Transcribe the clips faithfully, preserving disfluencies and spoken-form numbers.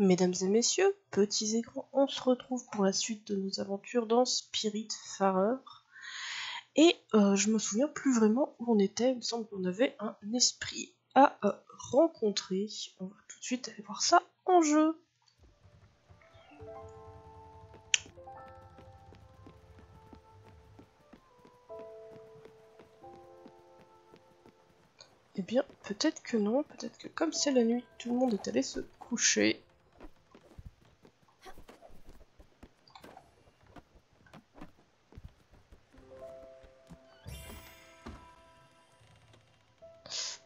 Mesdames et messieurs, petits et grands, on se retrouve pour la suite de nos aventures dans Spiritfarer. Et euh, je me souviens plus vraiment où on était, il me semble qu'on avait un esprit à euh, rencontrer. On va tout de suite aller voir ça en jeu. Eh bien, peut-être que non, peut-être que comme c'est la nuit, tout le monde est allé se coucher.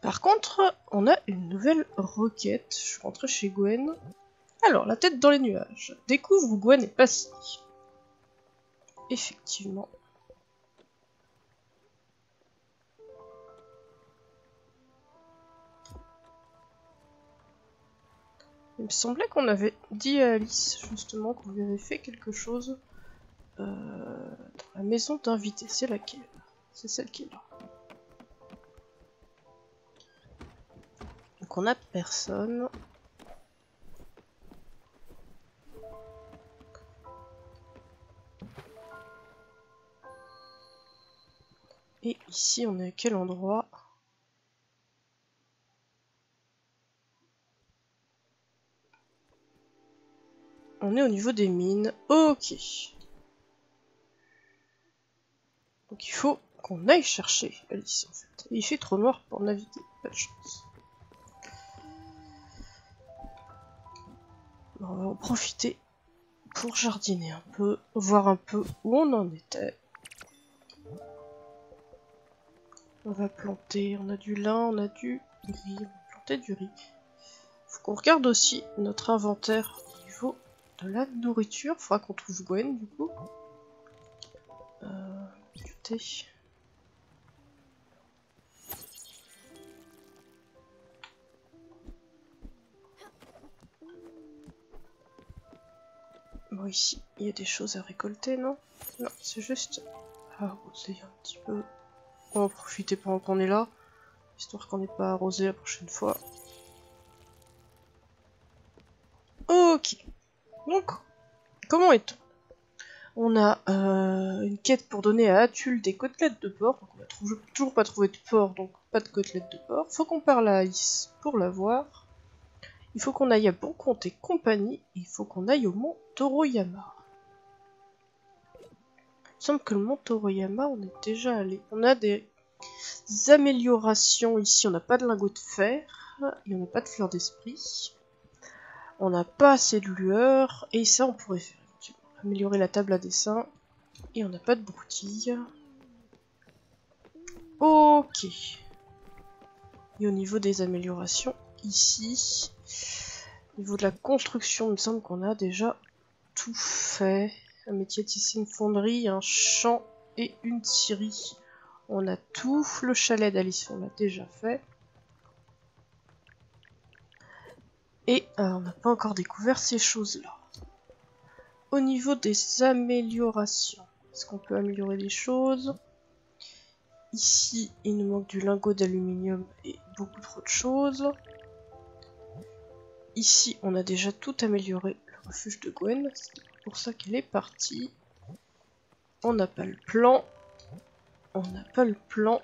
Par contre, on a une nouvelle requête. Je suis rentrée chez Gwen. Alors, la tête dans les nuages. Découvre où Gwen est passée. Effectivement. Il me semblait qu'on avait dit à Alice, justement, qu'on lui avait fait quelque chose euh, dans la maison d'invité. C'est laquelle? C'est celle qui est là. Donc on n'a personne. Et ici, on est à quel endroit? On est au niveau des mines. Ok. Donc il faut qu'on aille chercher Alice en fait. Et il fait trop noir pour naviguer. Pas de chance. Bon, on va en profiter pour jardiner un peu. Voir un peu où on en était. On va planter. On a du lin, on a du riz. On va planter du riz. Faut qu'on regarde aussi notre inventaire. De la nourriture, faudra qu'on trouve Gwen du coup. Euh, du thé. Bon, ici, il y a des choses à récolter, non? Non, c'est juste à arroser un petit peu. On va en profiter pendant qu'on est là, histoire qu'on n'ait pas arrosé la prochaine fois. Ok. Donc, comment est-on? On a euh, une quête pour donner à Atul des côtelettes de porc. Donc on n'a toujours pas trouvé de porc, donc pas de côtelettes de porc. Faut qu'on parle à Alice pour l'avoir. Il faut qu'on aille à Bon Compte et compagnie. Et il faut qu'on aille au mont Toroyama. Il me semble que le mont Toroyama, on est déjà allé. On a des, des améliorations ici. On n'a pas de lingot de fer. Et on n'a pas de fleur d'esprit. On n'a pas assez de lueur, et ça on pourrait faire éventuellement. Améliorer la table à dessin, et on n'a pas de broutille. Ok. Et au niveau des améliorations, ici, au niveau de la construction, il me semble qu'on a déjà tout fait. Un métier tissé, une fonderie, un champ et une scierie. On a tout. Le chalet d'Alice, on l'a déjà fait. Et euh, on n'a pas encore découvert ces choses-là. Au niveau des améliorations, est-ce qu'on peut améliorer les choses? Ici, il nous manque du lingot d'aluminium et beaucoup trop de choses. Ici, on a déjà tout amélioré. Le refuge de Gwen, c'est pour ça qu'elle est partie. On n'a pas le plan. On n'a pas le plan.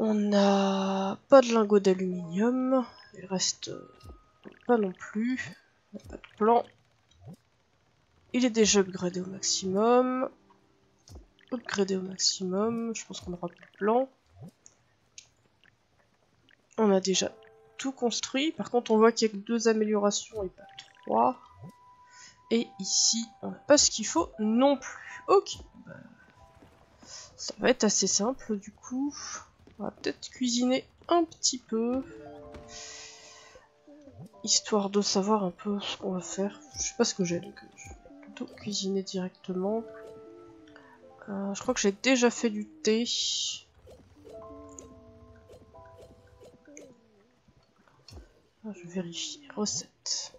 On n'a pas de lingot d'aluminium. Il reste euh, pas non plus. On n'a pas de plan. Il est déjà upgradé au maximum. Upgradé au maximum. Je pense qu'on n'aura plus de plan. On a déjà tout construit. Par contre, on voit qu'il n'y a que deux améliorations et pas trois. Et ici, on n'a pas ce qu'il faut non plus. Ok. Bah, ça va être assez simple du coup. On va peut-être cuisiner un petit peu, histoire de savoir un peu ce qu'on va faire. Je sais pas ce que j'ai, donc je vais plutôt cuisiner directement. Euh, je crois que j'ai déjà fait du thé. Ah, je vérifie, recette.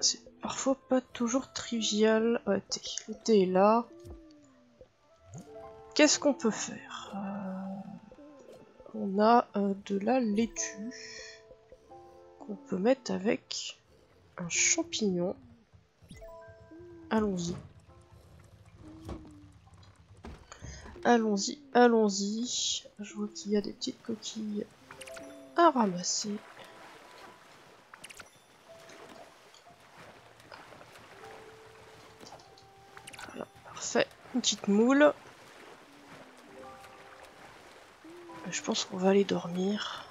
C'est parfois pas toujours trivial. Ouais, thé. Le thé est là. Qu'est-ce qu'on peut faire? euh, On on a euh, de la laitue qu'on peut mettre avec un champignon. Allons-y. Allons-y, allons-y. Je vois qu'il y a des petites coquilles à ramasser. Voilà, parfait. Une petite moule. Je pense qu'on va aller dormir.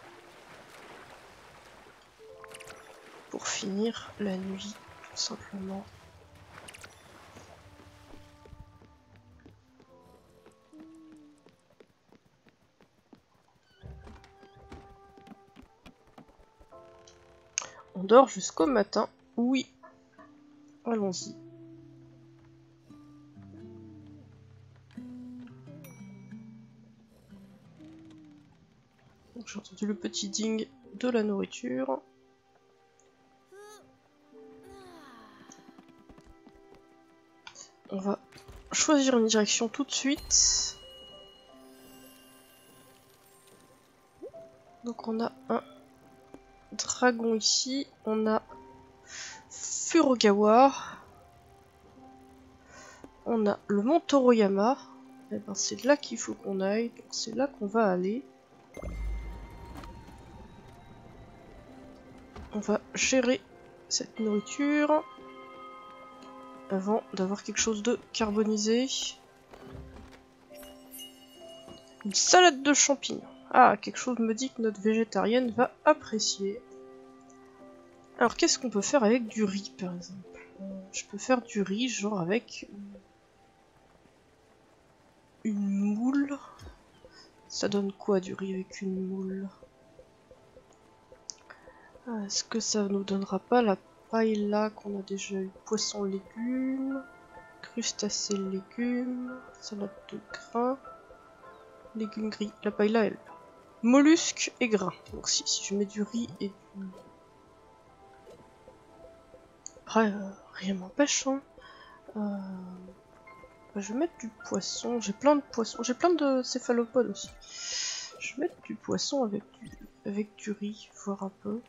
Pour finir la nuit, tout simplement. On dort jusqu'au matin, oui. Allons-y. J'ai entendu le petit ding de la nourriture. On va choisir une direction tout de suite. Donc on a un dragon ici, on a Furugawa, on a le mont Toroyama, et ben c'est là qu'il faut qu'on aille, donc c'est là qu'on va aller. On va gérer cette nourriture avant d'avoir quelque chose de carbonisé. Une salade de champignons. Ah, quelque chose me dit que notre végétarienne va apprécier. Alors, qu'est-ce qu'on peut faire avec du riz, par exemple? Je peux faire du riz, genre avec une moule. Ça donne quoi, du riz avec une moule? Est-ce que ça nous donnera pas la paella qu'on a déjà eu? Poisson, légumes, crustacés, légumes, salade de grains, légumes gris. La paella, elle. Mollusques et grains. Donc si, si je mets du riz et du... Après, euh, rien m'empêche. Hein. Euh... Bah, je vais mettre du poisson. J'ai plein de poissons. J'ai plein de céphalopodes aussi. Je vais mettre du poisson avec du, avec du riz, voir un peu.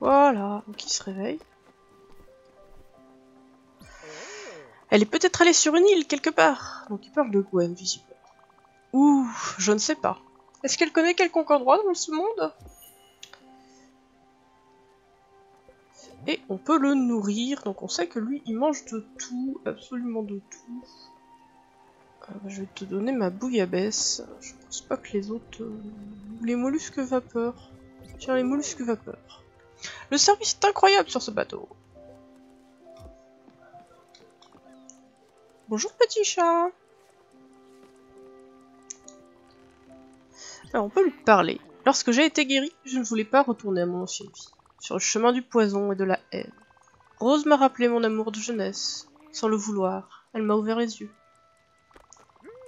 Voilà, donc il se réveille. Elle est peut-être allée sur une île quelque part. Donc il parle de Gwen, visiblement. Ouh, je ne sais pas. Est-ce qu'elle connaît quelconque endroit dans ce monde? Et on peut le nourrir, donc on sait que lui, il mange de tout, absolument de tout. Alors, je vais te donner ma bouillabaisse. Je pense pas que les autres... Euh... Les mollusques vapeur. Tiens, les mollusques vapeur. Le service est incroyable sur ce bateau. Bonjour petit chat. Alors on peut lui parler. Lorsque j'ai été guéri, je ne voulais pas retourner à mon ancienne vie. Sur le chemin du poison et de la haine. Rose m'a rappelé mon amour de jeunesse. Sans le vouloir, elle m'a ouvert les yeux.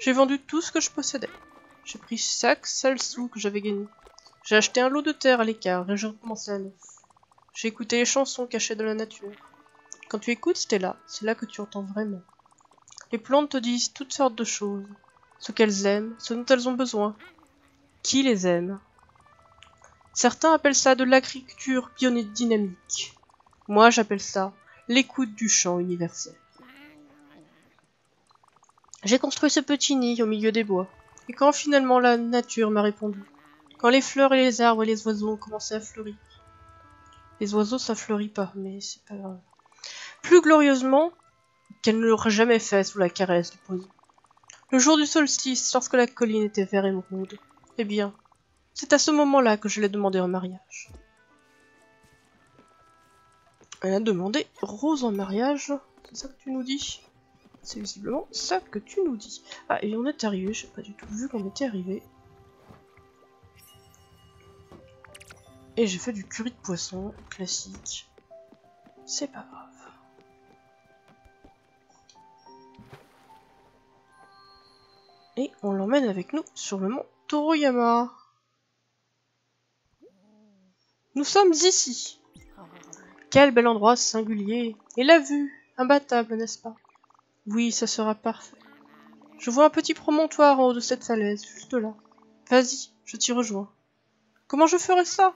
J'ai vendu tout ce que je possédais. J'ai pris chaque seul sou que j'avais gagné. J'ai acheté un lot de terre à l'écart et je recommençais à neuf. J'ai écouté les chansons cachées de la nature. Quand tu écoutes Stella, c'est là que tu entends vraiment. Les plantes te disent toutes sortes de choses. Ce qu'elles aiment, ce dont elles ont besoin. Qui les aime? Certains appellent ça de l'agriculture biodynamique. Moi, j'appelle ça l'écoute du chant universel. J'ai construit ce petit nid au milieu des bois. Et quand finalement la nature m'a répondu. Quand les fleurs et les arbres et les oiseaux ont commencé à fleurir. Les oiseaux, ça fleurit pas, mais c'est pas grave. Plus glorieusement qu'elle ne l'aurait jamais fait sous la caresse du poison. Le jour du solstice, lorsque la colline était vert et ronde. Eh bien... C'est à ce moment-là que je l'ai demandé en mariage. Elle a demandé Rose en mariage. C'est ça que tu nous dis? C'est visiblement ça que tu nous dis. Ah, et on est arrivé. Je n'ai pas du tout vu qu'on était arrivé. Et j'ai fait du curry de poisson classique. C'est pas grave. Et on l'emmène avec nous sur le mont Toroyama. Nous sommes ici. Quel bel endroit singulier. Et la vue, imbattable, n'est-ce pas? Oui, ça sera parfait. Je vois un petit promontoire en haut de cette falaise, juste là. Vas-y, je t'y rejoins. Comment je ferai ça?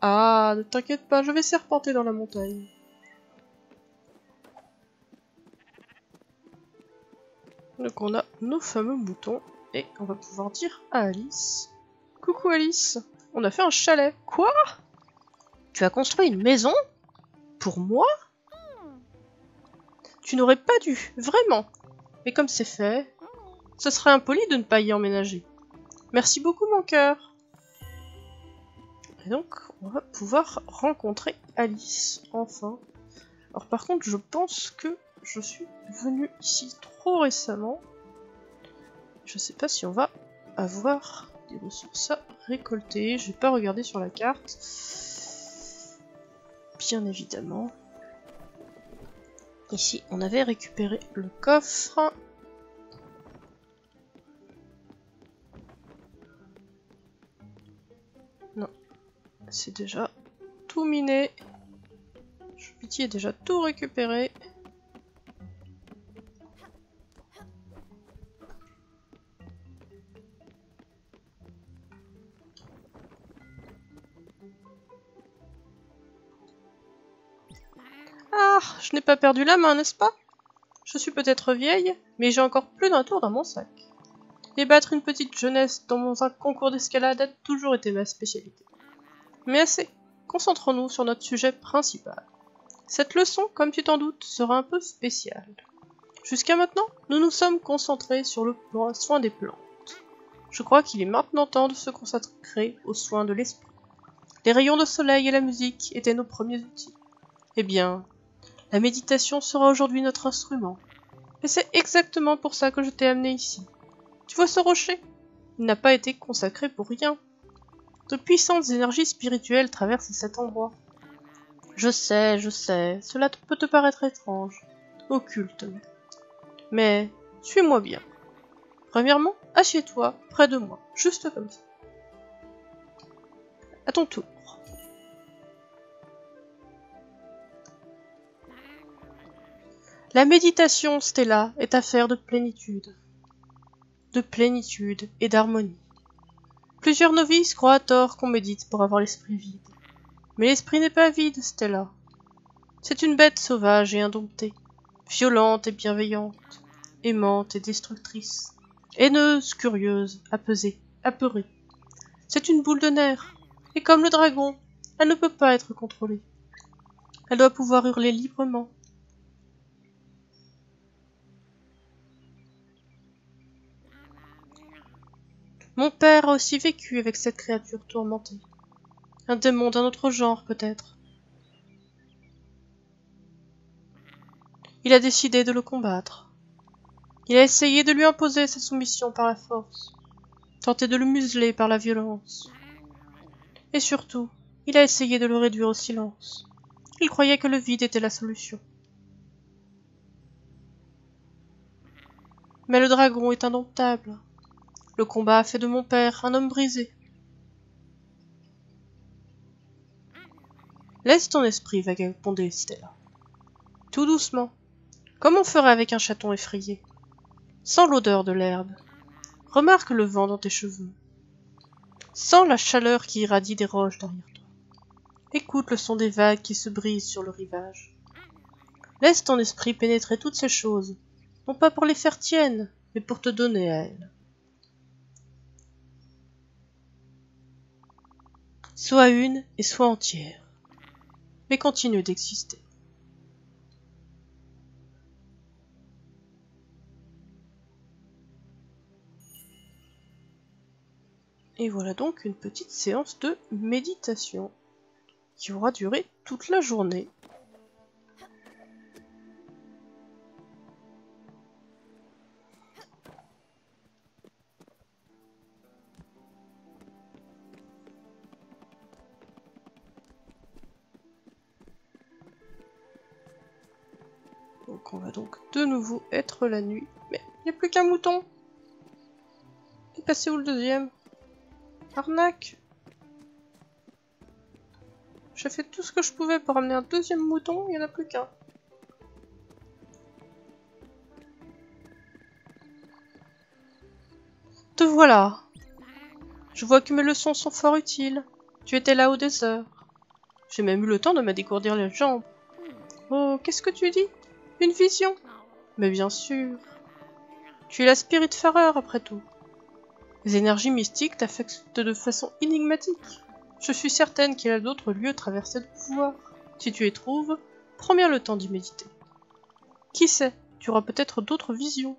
Ah, ne t'inquiète pas, je vais serpenter dans la montagne. Donc on a nos fameux moutons, et on va pouvoir dire à Alice... Coucou Alice, on a fait un chalet. Quoi? Tu as construit une maison? Pour moi? Tu n'aurais pas dû, vraiment. Mais comme c'est fait, ça serait impoli de ne pas y emménager. Merci beaucoup mon cœur. Et donc, on va pouvoir rencontrer Alice, enfin. Alors par contre, je pense que je suis venue ici trop récemment. Je sais pas si on va avoir des ressources à récolter. J'ai pas regardé sur la carte. Bien évidemment. Ici, on avait récupéré le coffre. Non, c'est déjà tout miné. Choupitti est déjà tout récupéré. Je n'ai pas perdu la main, n'est-ce pas? Je suis peut-être vieille, mais j'ai encore plus d'un tour dans mon sac. Et battre une petite jeunesse dans un concours d'escalade a toujours été ma spécialité. Mais assez, concentrons-nous sur notre sujet principal. Cette leçon, comme tu t'en doutes, sera un peu spéciale. Jusqu'à maintenant, nous nous sommes concentrés sur le soin des plantes. Je crois qu'il est maintenant temps de se consacrer aux soins de l'esprit. Les rayons de soleil et la musique étaient nos premiers outils. Eh bien... la méditation sera aujourd'hui notre instrument. Et c'est exactement pour ça que je t'ai amené ici. Tu vois ce rocher? Il n'a pas été consacré pour rien. De puissantes énergies spirituelles traversent cet endroit. Je sais, je sais, cela peut te paraître étrange, occulte. Mais suis-moi bien. Premièrement, assieds-toi près de moi, juste comme ça. À ton tour. La méditation, Stella, est affaire de plénitude. De plénitude et d'harmonie. Plusieurs novices croient à tort qu'on médite pour avoir l'esprit vide. Mais l'esprit n'est pas vide, Stella. C'est une bête sauvage et indomptée, violente et bienveillante, aimante et destructrice, haineuse, curieuse, apaisée, apeurée. C'est une boule de nerfs, et comme le dragon, elle ne peut pas être contrôlée. Elle doit pouvoir hurler librement. Mon père a aussi vécu avec cette créature tourmentée. Un démon d'un autre genre, peut-être. Il a décidé de le combattre. Il a essayé de lui imposer sa soumission par la force. Tenté de le museler par la violence. Et surtout, il a essayé de le réduire au silence. Il croyait que le vide était la solution. Mais le dragon est indomptable. Le combat a fait de mon père un homme brisé. Laisse ton esprit vagabonder, Stella. Tout doucement, comme on ferait avec un chaton effrayé. Sans l'odeur de l'herbe. Remarque le vent dans tes cheveux. Sens la chaleur qui irradie des roches derrière toi. Écoute le son des vagues qui se brisent sur le rivage. Laisse ton esprit pénétrer toutes ces choses, non pas pour les faire tiennes, mais pour te donner à elles. Soit une et soit entière, mais continue d'exister. Et voilà donc une petite séance de méditation qui aura duré toute la journée. Donc on va donc de nouveau être la nuit. Mais il n'y a plus qu'un mouton. Il est passé où le deuxième? Arnaque. J'ai fait tout ce que je pouvais pour amener un deuxième mouton, il n'y en a plus qu'un. Te voilà. Je vois que mes leçons sont fort utiles. Tu étais là-haut des heures. J'ai même eu le temps de me dégourdir les jambes. Oh, qu'est-ce que tu dis? Une vision? Mais bien sûr. Tu es la Spiritfarer après tout. Les énergies mystiques t'affectent de façon énigmatique. Je suis certaine qu'il y a d'autres lieux traversés de pouvoir. Si tu y trouves, prends bien le temps d'y méditer. Qui sait? Tu auras peut-être d'autres visions.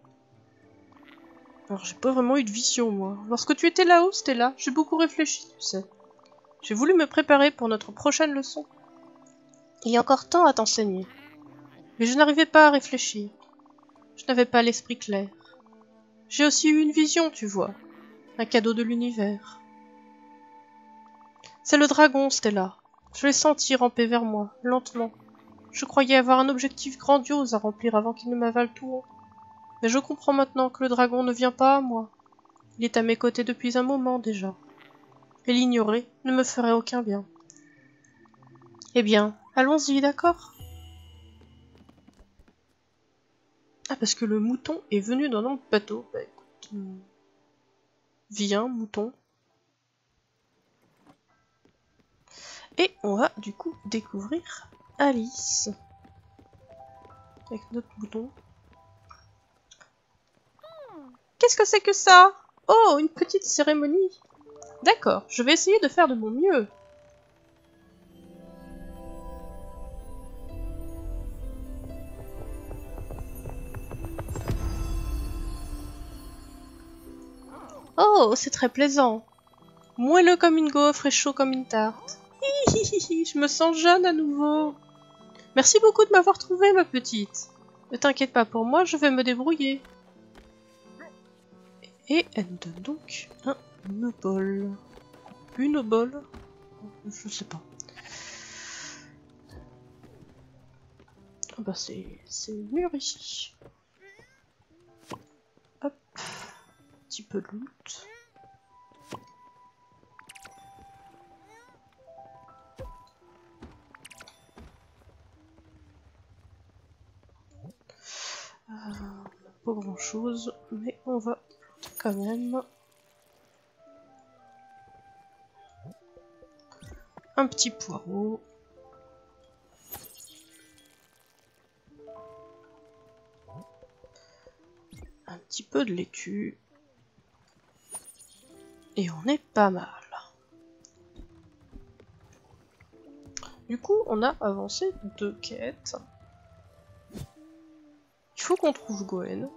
Alors, j'ai pas vraiment eu de vision, moi. Lorsque tu étais là-haut, Stella, j'ai beaucoup réfléchi, tu sais. J'ai voulu me préparer pour notre prochaine leçon. Il y a encore temps à t'enseigner. Mais je n'arrivais pas à réfléchir. Je n'avais pas l'esprit clair. J'ai aussi eu une vision, tu vois. Un cadeau de l'univers. C'est le dragon, Stella. Je l'ai senti ramper vers moi, lentement. Je croyais avoir un objectif grandiose à remplir avant qu'il ne m'avale tout. Mais je comprends maintenant que le dragon ne vient pas à moi. Il est à mes côtés depuis un moment déjà. Et l'ignorer ne me ferait aucun bien. Eh bien, allons-y, d'accord? Ah, parce que le mouton est venu dans notre bateau. Bah écoute... Hmm. Viens, mouton. Et on va du coup découvrir Alice. Avec notre mouton. Qu'est-ce que c'est que ça? Oh, une petite cérémonie. D'accord, je vais essayer de faire de mon mieux. Oh, c'est très plaisant. Moelleux comme une gaufre et chaud comme une tarte. Hihihihi, je me sens jeune à nouveau. Merci beaucoup de m'avoir trouvée, ma petite. Ne t'inquiète pas pour moi, je vais me débrouiller. Et elle nous donne donc un obole. Une obole? Je sais pas. Ah bah c'est mûr ici. Hop. Petit peu de loot. Euh, pas grand chose, mais on va... quand même un petit poireau, un petit peu de laitue et on est pas mal. Du coup on a avancé deux quêtes. Il faut qu'on trouve Gwen.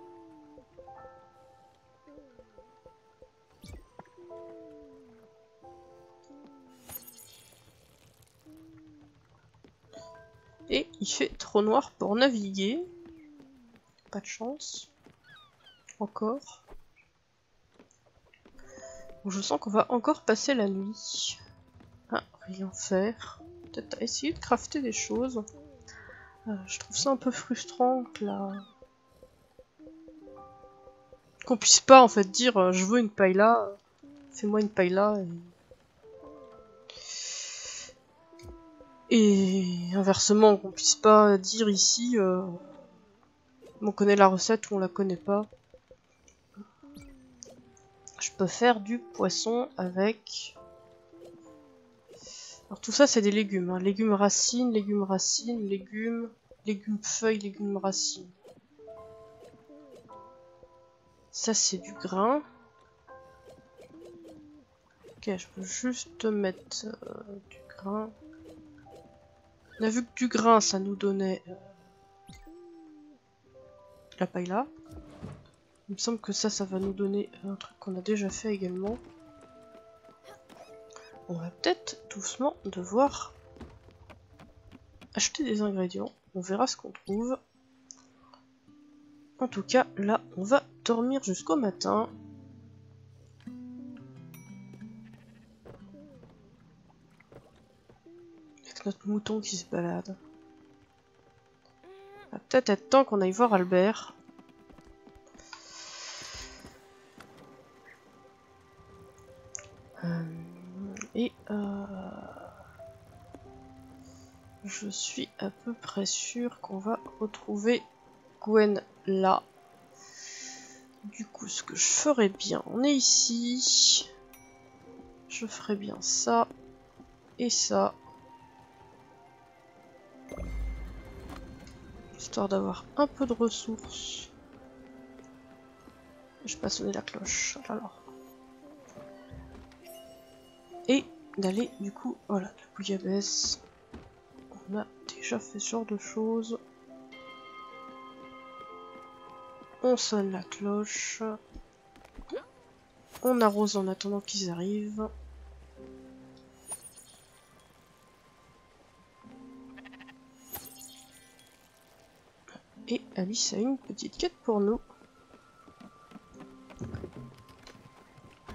Et il fait trop noir pour naviguer. Pas de chance. Encore. Bon, je sens qu'on va encore passer la nuit. Ah, rien faire. Peut-être essayer de crafter des choses. Euh, je trouve ça un peu frustrant que là... qu'on puisse pas en fait dire euh, je veux une paille là, fais-moi une paille là. Et... Et inversement, qu'on puisse pas dire ici, euh, on connaît la recette ou on la connaît pas. Je peux faire du poisson avec... Alors tout ça c'est des légumes, hein. Légumes racines, légumes racines, légumes, légumes feuilles, légumes racines. Ça c'est du grain. Ok, je peux juste mettre euh, du grain. On a vu que du grain, ça nous donnait euh, la paella. Il me semble que ça, ça va nous donner un truc qu'on a déjà fait également. On va peut-être doucement devoir acheter des ingrédients. On verra ce qu'on trouve. En tout cas, là, on va dormir jusqu'au matin. Notre mouton qui se balade. Il va peut-être être temps qu'on aille voir Albert. Euh, et euh, je suis à peu près sûr qu'on va retrouver Gwen là. Du coup, ce que je ferais bien, on est ici. Je ferais bien ça et ça. Histoire d'avoir un peu de ressources. Je vais pas sonner la cloche. Alors. Et d'aller, du coup, voilà, de la bouillabaisse. On a déjà fait ce genre de choses. On sonne la cloche. On arrose en attendant qu'ils arrivent. Et Alice a une petite quête pour nous.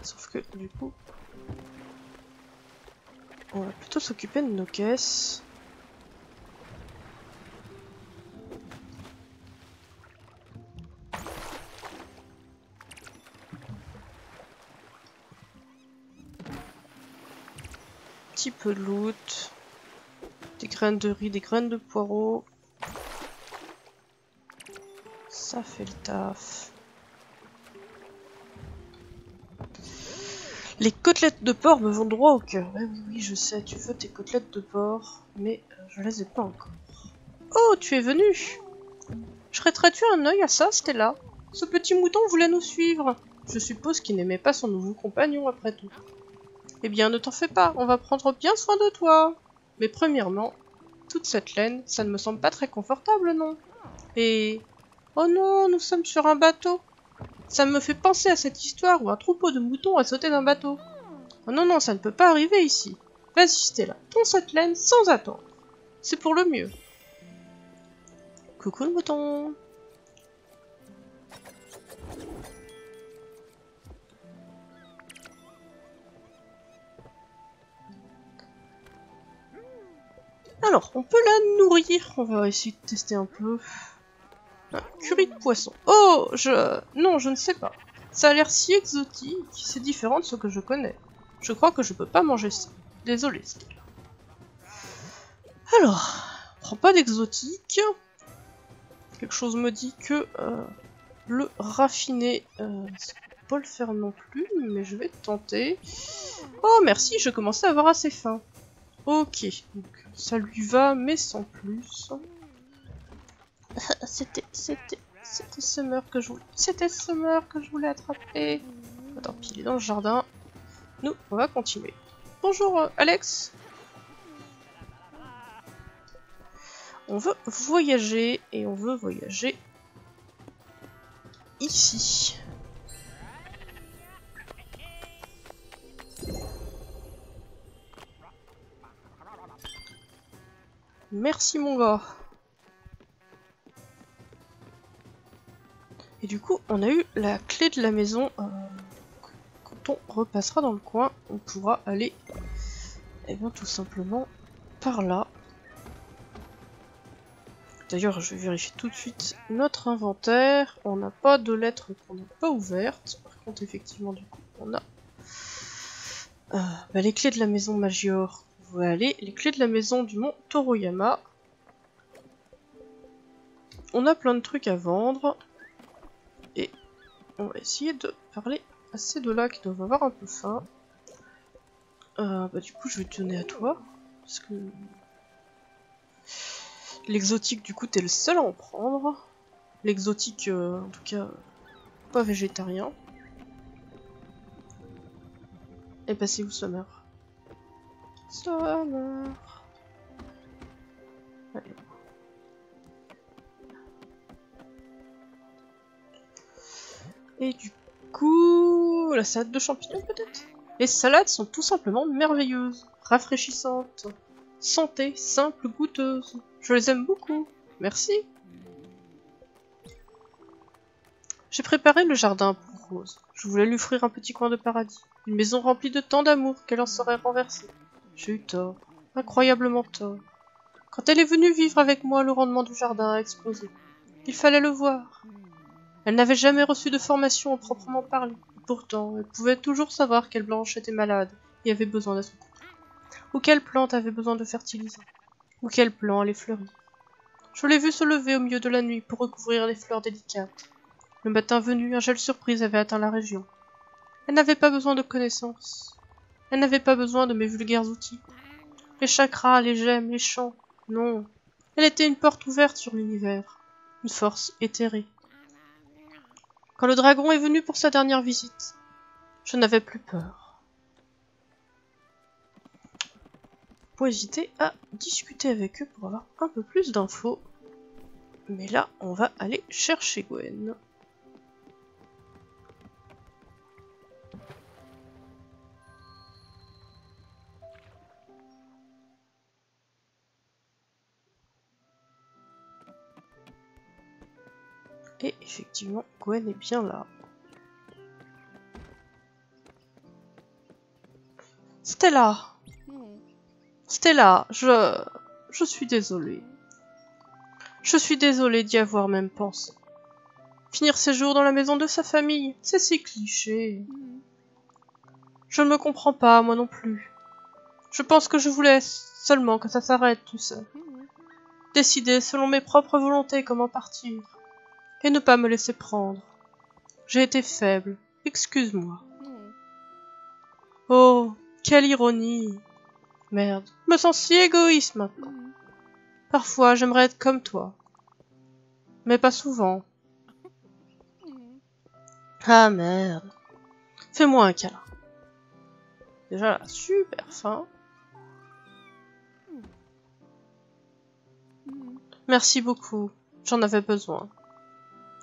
Sauf que du coup, on va plutôt s'occuper de nos caisses. Petit peu de loot, des graines de riz, des graines de poireaux. Ça fait le taf. Les côtelettes de porc me vont droit au cœur. Eh oui, oui, je sais, tu veux tes côtelettes de porc, mais je les ai pas encore. Oh, tu es venu! Je prêterais-tu un œil à ça, Stella? Ce petit mouton voulait nous suivre. Je suppose qu'il n'aimait pas son nouveau compagnon, après tout. Eh bien, ne t'en fais pas, on va prendre bien soin de toi. Mais premièrement, toute cette laine, ça ne me semble pas très confortable, non? Et... oh non, nous sommes sur un bateau. Ça me fait penser à cette histoire où un troupeau de moutons a sauté d'un bateau. Oh non, non, ça ne peut pas arriver ici. Vas-y, Stella, prends cette laine sans attendre. C'est pour le mieux. Coucou le mouton. Alors, on peut la nourrir. On va essayer de tester un peu... un curry de poisson. Oh, je... non, je ne sais pas. Ça a l'air si exotique, c'est différent de ce que je connais. Je crois que je peux pas manger ça. Désolé, Stella. Alors, prends pas d'exotique. Quelque chose me dit que euh, le raffiné, euh, ça peut pas le faire non plus, mais je vais tenter. Oh, merci, je commençais à avoir assez faim. Ok, donc ça lui va, mais sans plus. C'était, c'était, c'était ce meurtre que je voulais, c'était ce meurtre que je voulais attraper. Tant pis, il est dans le jardin. Nous, on va continuer. Bonjour, euh, Alex. On veut voyager, et on veut voyager ici. Merci, mon gars. Et du coup, on a eu la clé de la maison. Euh, quand on repassera dans le coin, on pourra aller eh bien, tout simplement par là. D'ailleurs, je vais vérifier tout de suite notre inventaire. On n'a pas de lettres qu'on n'a pas ouvertes. Par contre, effectivement, du coup, on a euh, bah, les clés de la maison Magior. On va aller. Les clés de la maison du mont Toroyama. On a plein de trucs à vendre. Et on va essayer de parler à ces deux-là qui doivent avoir un peu faim. Euh, bah, du coup, je vais te donner à toi. Parce que... l'exotique, du coup, t'es le seul à en prendre. L'exotique, euh, en tout cas, pas végétarien. Et bah, c'est où, Summer? Summer! Allez. Et du coup, la salade de champignons peut-être? Les salades sont tout simplement merveilleuses, rafraîchissantes, santé, simples, goûteuses. Je les aime beaucoup, merci. J'ai préparé le jardin pour Rose. Je voulais lui offrir un petit coin de paradis. Une maison remplie de tant d'amour qu'elle en serait renversée. J'ai eu tort, incroyablement tort. Quand elle est venue vivre avec moi, le rendement du jardin a explosé. Il fallait le voir. Elle n'avait jamais reçu de formation à proprement parler. Pourtant, elle pouvait toujours savoir quelle branche était malade et avait besoin d'être coupée. Ou quelle plante avait besoin de fertiliser. Ou quel plant allait fleurir. Je l'ai vue se lever au milieu de la nuit pour recouvrir les fleurs délicates. Le matin venu, un gel surprise avait atteint la région. Elle n'avait pas besoin de connaissances. Elle n'avait pas besoin de mes vulgaires outils. Les chakras, les gemmes, les chants. Non. Elle était une porte ouverte sur l'univers. Une force éthérée. Quand le dragon est venu pour sa dernière visite, je n'avais plus peur. Pour hésiter à discuter avec eux pour avoir un peu plus d'infos. Mais là, on va aller chercher Gwen. Et effectivement, Gwen est bien là. Stella, Stella, je... Je suis désolée. Je suis désolée d'y avoir même pensé. Finir ses jours dans la maison de sa famille, c'est si cliché. Je ne me comprends pas, moi non plus. Je pense que je voulais seulement que ça s'arrête, tout ça. Décider selon mes propres volontés comment partir. Et ne pas me laisser prendre. J'ai été faible, excuse-moi. Oh, quelle ironie. Merde, je me sens si égoïste maintenant. Parfois, j'aimerais être comme toi. Mais pas souvent. Ah merde. Fais-moi un câlin. Déjà là, super fin. Merci beaucoup, j'en avais besoin.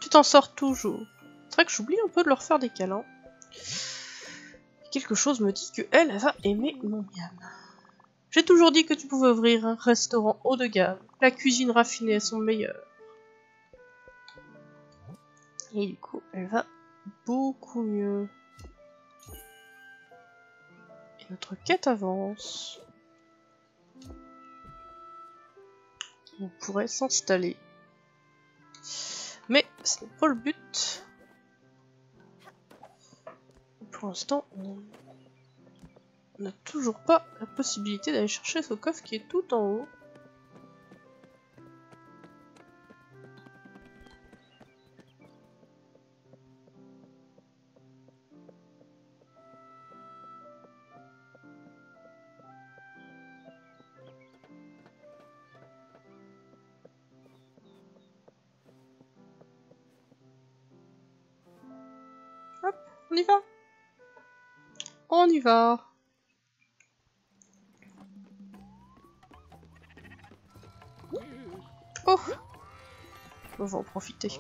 Tu t'en sors toujours. C'est vrai que j'oublie un peu de leur faire des câlins. Quelque chose me dit que elle, elle va aimer mon miam. J'ai toujours dit que tu pouvais ouvrir un restaurant haut de gamme. La cuisine raffinée est son meilleur. Et du coup, elle va beaucoup mieux. Et notre quête avance. On pourrait s'installer. Mais ce n'est pas le but. Pour l'instant, on n'a toujours pas la possibilité d'aller chercher ce coffre qui est tout en haut. On y va. On y va. Oh. On va en profiter.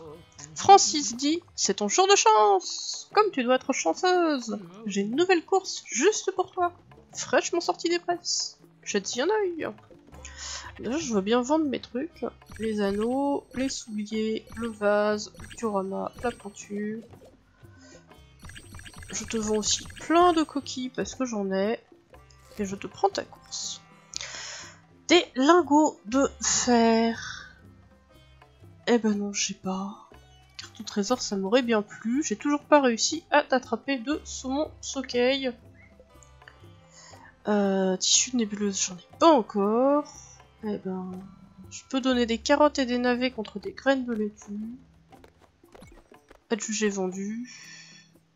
Francis dit, c'est ton jour de chance. Comme tu dois être chanceuse. J'ai une nouvelle course juste pour toi. Fraîchement sortie des presses. Jette-y un œil. Déjà, je veux bien vendre mes trucs. Les anneaux, les souliers, le vase, le Toroyama, la peinture. Je te vends aussi plein de coquilles parce que j'en ai. Et je te prends ta course. Des lingots de fer. Eh ben non, je sais pas. Carte au trésor, ça m'aurait bien plu. J'ai toujours pas réussi à t'attraper de saumon sockeye. Euh, tissu de nébuleuse, j'en ai pas encore. Eh ben, je peux donner des carottes et des navets contre des graines de laitue. Adjugé vendu.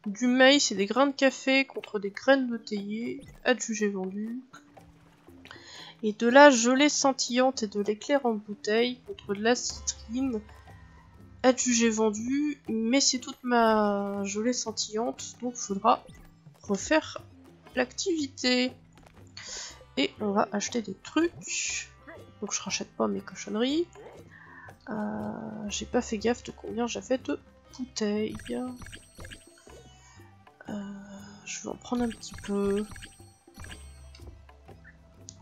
Du maïs et des grains de café contre des graines de théier, adjugé vendu. Et de la gelée scintillante et de l'éclair en bouteille contre de la citrine, adjugé vendu. Mais c'est toute ma gelée scintillante, donc faudra refaire l'activité. Et on va acheter des trucs. Donc je rachète pas mes cochonneries. Euh, J'ai pas fait gaffe de combien j'avais de bouteilles. Euh, je vais en prendre un petit peu.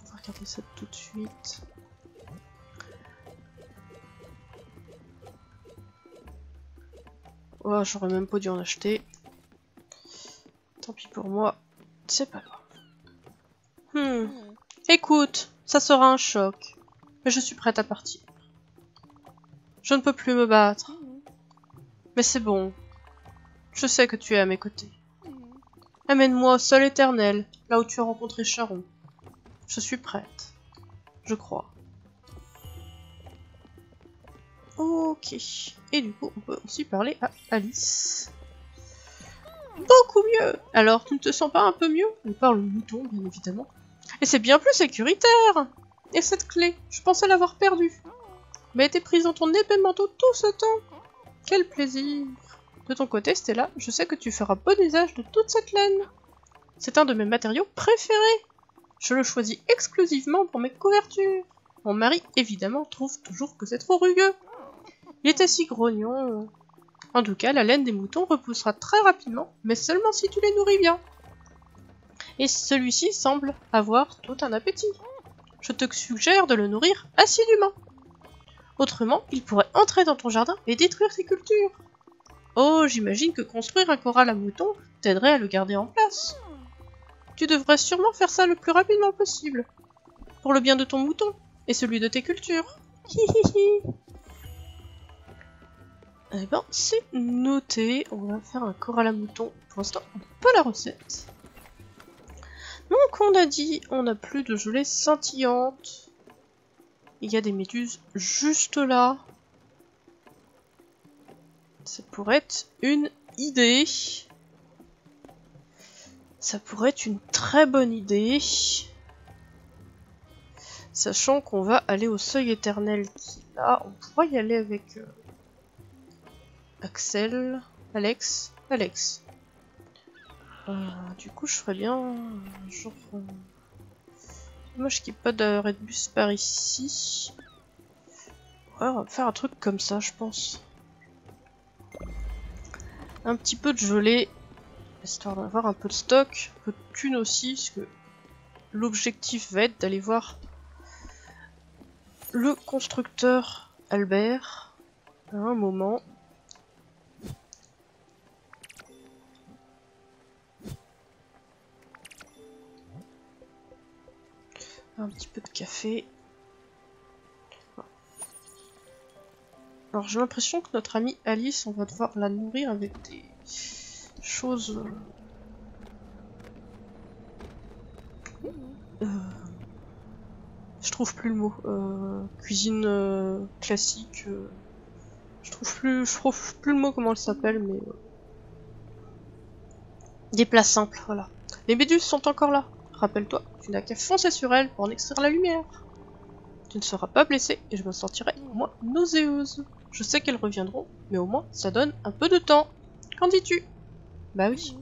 On va regarder ça tout de suite. Oh, j'aurais même pas dû en acheter. Tant pis pour moi, c'est pas grave. Hmm. Écoute, ça sera un choc. Mais je suis prête à partir. Je ne peux plus me battre. Mais c'est bon. Je sais que tu es à mes côtés. Amène-moi au sol éternel, là où tu as rencontré Charon. Je suis prête. Je crois. Ok. Et du coup, on peut aussi parler à Alice. Beaucoup mieux. Alors, tu ne te sens pas un peu mieux? On parle mouton, bien évidemment. Et c'est bien plus sécuritaire. Et cette clé, je pensais l'avoir perdue. Mais elle était prise dans ton épais manteau tout ce temps. Quel plaisir. De ton côté, Stella, je sais que tu feras bon usage de toute cette laine. C'est un de mes matériaux préférés. Je le choisis exclusivement pour mes couvertures. Mon mari, évidemment, trouve toujours que c'est trop rugueux. Il était si grognon. En tout cas, la laine des moutons repoussera très rapidement, mais seulement si tu les nourris bien. Et celui-ci semble avoir tout un appétit. Je te suggère de le nourrir assidûment. Autrement, il pourrait entrer dans ton jardin et détruire tes cultures. Oh, j'imagine que construire un corral à moutons t'aiderait à le garder en place. Tu devrais sûrement faire ça le plus rapidement possible. Pour le bien de ton mouton et celui de tes cultures. Hihihi. Eh ben, c'est noté. On va faire un corral à moutons. Pour l'instant, on n'a pas la recette. Donc, on a dit, on n'a plus de gelée scintillante. Il y a des méduses juste là. Ça pourrait être une idée. Ça pourrait être une très bonne idée. Sachant qu'on va aller au seuil éternel qui est là. On pourra y aller avec euh, Axel, Alex, Alex. Euh, du coup, je ferais bien... Genre, euh... Dommage qu'il n'y ait pas d'arrêt de bus par ici. Ouais, on va faire un truc comme ça, je pense. Un petit peu de gelée, histoire d'avoir un peu de stock, un peu de thunes aussi, parce que l'objectif va être d'aller voir le constructeur Albert à un moment. Un petit peu de café. Alors j'ai l'impression que notre amie Alice, on va devoir la nourrir avec des choses... Euh... Je trouve plus le mot. Euh... Cuisine euh... classique. Euh... Je trouve plus je trouve plus le mot comment elle s'appelle, mais... Des plats simples, voilà. Les méduses sont encore là. Rappelle-toi, tu n'as qu'à foncer sur elles pour en extraire la lumière. Tu ne seras pas blessée et je me sentirai au moins nauséeuse. Je sais qu'elles reviendront, mais au moins ça donne un peu de temps. Qu'en dis-tu? Bah oui.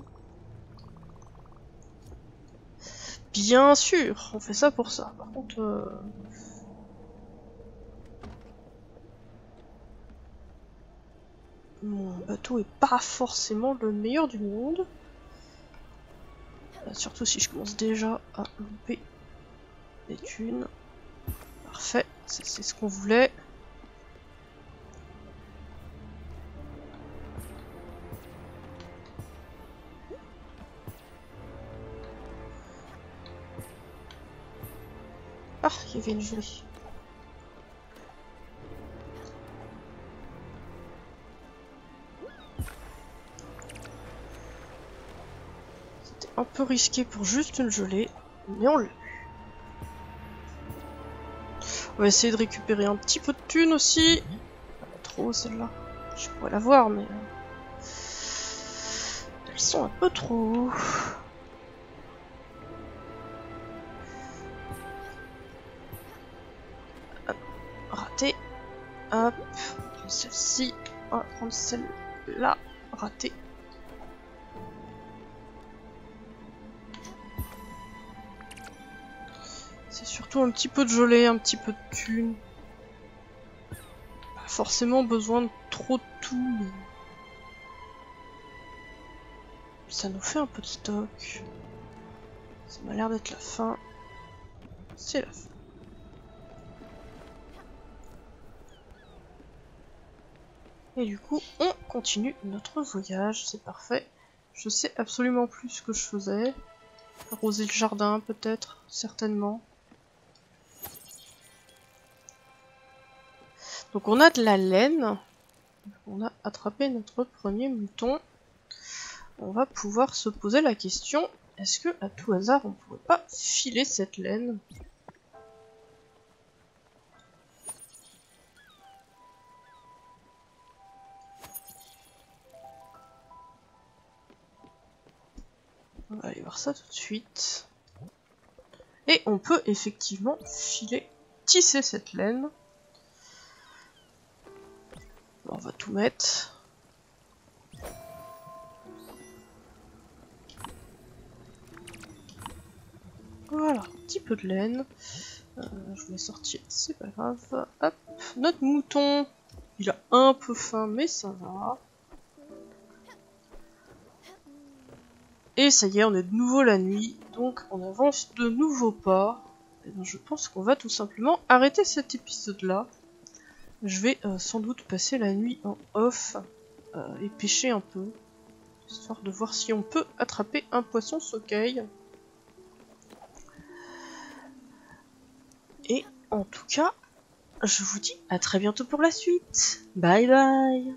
Bien sûr, on fait ça pour ça. Par contre... Euh... Mon bateau est pas forcément le meilleur du monde. Euh, surtout si je commence déjà à louper des thunes. Parfait, c'est ce qu'on voulait. Ah, il y avait une gelée. C'était un peu risqué pour juste une gelée, mais on l'a. On va essayer de récupérer un petit peu de thunes aussi. Pas trop celle-là. Je pourrais la voir, mais... Elles sont un peu trop... Hop. Raté. Hop. Celle-ci. On va prendre celle-là. Raté. Surtout un petit peu de gelée, un petit peu de thunes. Pas forcément besoin de trop de tout, mais... Ça nous fait un peu de stock. Ça m'a l'air d'être la fin. C'est la fin. Et du coup, on continue notre voyage, c'est parfait. Je sais absolument plus ce que je faisais. Arroser le jardin, peut-être, certainement. Donc on a de la laine, on a attrapé notre premier mouton. On va pouvoir se poser la question, est-ce que à tout hasard on ne pourrait pas filer cette laine? On va aller voir ça tout de suite. Et on peut effectivement filer, tisser cette laine. On va tout mettre. Voilà, un petit peu de laine. Euh, je vais sortir, c'est pas grave. Hop, notre mouton. Il a un peu faim, mais ça va. Et ça y est, on est de nouveau la nuit, donc on avance de nouveau pas. Et bien, je pense qu'on va tout simplement arrêter cet épisode-là. Je vais euh, sans doute passer la nuit en off euh, et pêcher un peu, histoire de voir si on peut attraper un poisson socaille. Et en tout cas, je vous dis à très bientôt pour la suite. Bye bye.